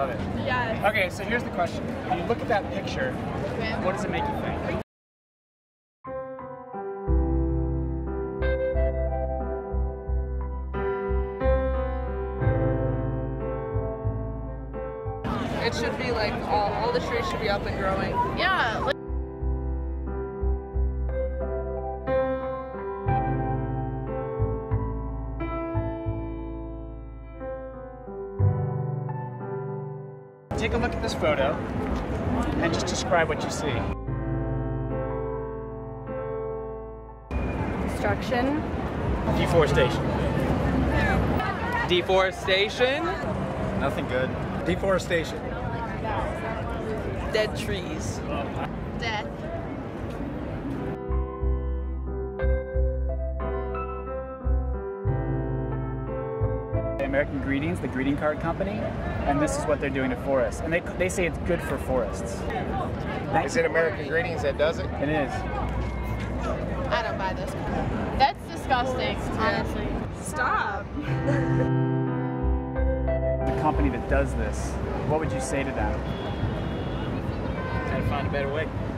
Love it. Yeah. Okay, so here's the question. When you look at that picture, what does it make you think? It should be like all the trees should be up and growing. Yeah. Like take a look at this photo and just describe what you see. Destruction. Deforestation. Deforestation? Nothing good. Deforestation. Dead trees. Death. American Greetings, the greeting card company, and this is what they're doing to forests. And they say it's good for forests. Is it American Greetings that does it? It is. I don't buy this. That's disgusting, honestly. Stop. The company that does this, what would you say to them? Gotta find a better way.